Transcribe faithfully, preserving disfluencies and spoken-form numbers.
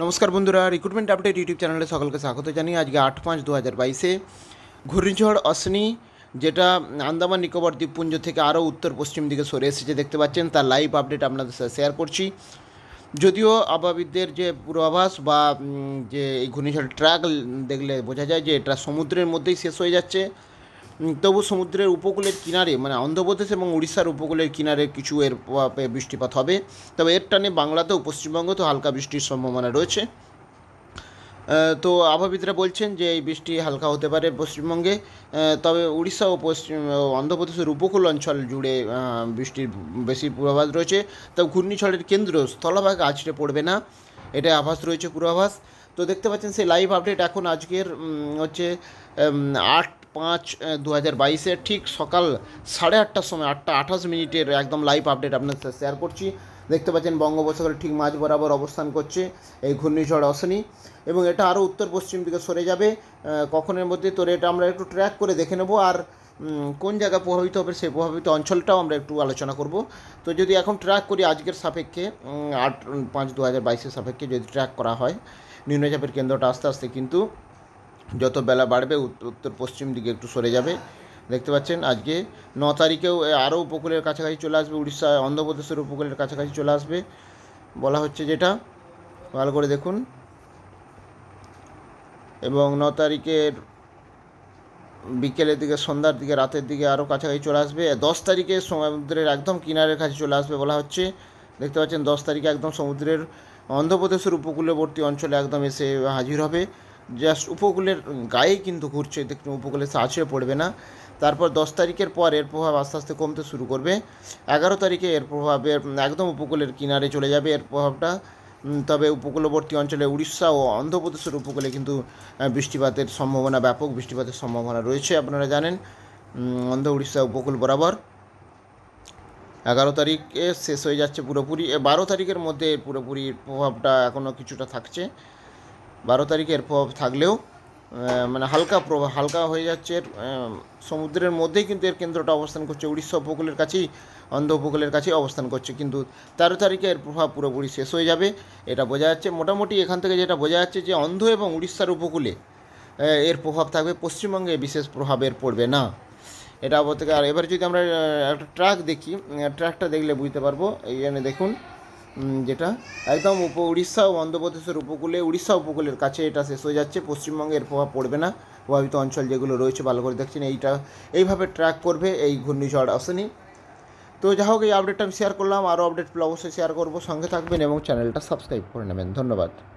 नमस्कार बंधुरा recruitment update YouTube channel सकल के स्वागत जानिए। आज के आठ पाँच दो हज़ार बाईस घूर्णिझड़ असनी যেটা আন্দামান নিকোবর দ্বীপপুঞ্জ থেকে আরও উত্তর পশ্চিম দিকে সরে এসেছে দেখতে পাচ্ছেন, তার লাইভ আপডেট আপনাদের সাথে শেয়ার করছি। যদিও আবহাওয়াবিদদের যে পূর্বাভাস বা যে এই ঘূর্ণিঝড় ট্র্যাক দেখলে বোঝা যায় যে এটা সমুদ্রের মধ্যেই শেষ হয়ে যাচ্ছে, তবু সমুদ্রের উপকূলের কিনারে মানে অন্ধ্রপ্রদেশ এবং উড়িষ্যার উপকূলের কিনারে কিছু এর বৃষ্টিপাত হবে। তবে এর টানে বাংলাতেও পশ্চিমবঙ্গতেও হালকা বৃষ্টির সম্ভাবনা রয়েছে। তো আবহাওয়াবিদরা বলছেন যে এই বৃষ্টি হালকা হতে পারে পশ্চিমবঙ্গে, তবে উড়িষ্যা ও পশ্চিম অন্ধ্রপ্রদেশের উপকূল অঞ্চল জুড়ে বৃষ্টির বেশি পূর্বাভাস রয়েছে। তবে ঘূর্ণিঝড়ের কেন্দ্র স্থলভাগে আছড়ে পড়বে না, এটা আভাস রয়েছে পূর্বাভাস। তো দেখতে পাচ্ছেন সেই লাইভ আপডেট এখন আজকের হচ্ছে আট পাঁচ দু হাজার বাইশে ঠিক সকাল সাড়ে আটটার সময় আটটা আঠাশ মিনিটের একদম লাইভ আপডেট আপনার সাথে শেয়ার করছি। দেখতে পাচ্ছেন বঙ্গোপসাগরের ঠিক মাঝ বরাবর অবস্থান করছে এই ঘূর্ণিঝড় অসনি এবং এটা আরও উত্তর পশ্চিম দিকে সরে যাবে কখনের মধ্যে। তো এটা আমরা একটু ট্র্যাক করে দেখে নেব, আর কোন জায়গা প্রভাবিত হবে সেই প্রভাবিত অঞ্চলটাও আমরা একটু আলোচনা করব। তো যদি এখন ট্র্যাক করি আজকের সাপেক্ষে আট পাঁচ দু হাজার বাইশের সাপেক্ষে যদি ট্র্যাক করা হয়, নিম্নচাপের কেন্দ্রটা আস্তে আস্তে কিন্তু যত বেলা বাড়বে উত্তর পশ্চিম দিকে একটু সরে যাবে। দেখতে পাচ্ছেন আজকে ন তারিখেও আরও উপকূলের কাছাকাছি চলে আসবে, উড়িষ্যা অন্ধ্রপ্রদেশের উপকূলের কাছাকাছি চলে আসবে বলা হচ্ছে, যেটা ভালো করে দেখুন। এবং ন তারিখের বিকেলের দিকে সন্ধ্যার দিকে রাতের দিকে আরও কাছাকাছি চলে আসবে। দশ তারিখে সমুদ্রের একদম কিনারের কাছে চলে আসবে বলা হচ্ছে। দেখতে পাচ্ছেন দশ তারিখে একদম সমুদ্রের অন্ধ্রপ্রদেশের উপকূলবর্তী অঞ্চলে একদম এসে হাজির হবে, জাস্ট উপকূলের গায়ে কিন্তু ঘুরছে, দেখুন উপকূলে আছড়ে পড়বে না। তারপর দশ তারিখের পর এর প্রভাব আস্তে আস্তে কমতে শুরু করবে, এগারো তারিখে এর প্রভাবে একদম উপকূলের কিনারে চলে যাবে এর প্রভাবটা। তবে উপকূলবর্তী অঞ্চলে উড়িষ্যা ও অন্ধ্রপ্রদেশের উপকূলে কিন্তু বৃষ্টিপাতের সম্ভাবনা, ব্যাপক বৃষ্টিপাতের সম্ভাবনা রয়েছে আপনারা জানেন। অন্ধ্র উড়িষ্যা উপকূল বরাবর এগারো তারিখে শেষ হয়ে যাচ্ছে পুরোপুরি, বারো তারিখের মধ্যে পুরোপুরি প্রভাবটা এখনও কিছুটা থাকছে। বারো তারিখের প্রভাব থাকলেও মানে হালকা প্রভাব হালকা হয়ে যাচ্ছে, সমুদ্রের মধ্যেই কিন্তু এর কেন্দ্রটা অবস্থান করছে, উড়িষ্যা উপকূলের কাছেই অন্ধ্র উপকূলের কাছেই অবস্থান করছে। কিন্তু তেরো তারিখে এর প্রভাব পুরোপুরি শেষ হয়ে যাবে এটা বোঝা যাচ্ছে। মোটামুটি এখান থেকে যেটা বোঝা যাচ্ছে যে অন্ধ্র এবং উড়িষ্যার উপকূলে এর প্রভাব থাকবে, পশ্চিমবঙ্গে বিশেষ প্রভাব এর পড়বে না এটা আবার থেকে। আর এবার যদি আমরা একটা ট্র্যাক দেখি, ট্র্যাকটা দেখলে বুঝতে পারবো। এই জন্য দেখুন যেটা একদম উপ উড়িষ্যা ও অন্ধ্রপ্রদেশের উপকূলে উড়িষ্যা উপকূলের কাছে এটা শেষ হয়ে যাচ্ছে, পশ্চিমবঙ্গে এর প্রভাব পড়বে না। প্রভাবিত অঞ্চল যেগুলো রয়েছে ভালো করে দেখছেন, এইটা এইভাবে ট্র্যাক করবে এই ঘূর্ণিঝড় আসেনি। তো যা হোক এই আপডেটটা আমি শেয়ার করলাম, আরও আপডেট অবশ্যই শেয়ার করব, সঙ্গে থাকবেন এবং চ্যানেলটা সাবস্ক্রাইব করে নেবেন। ধন্যবাদ।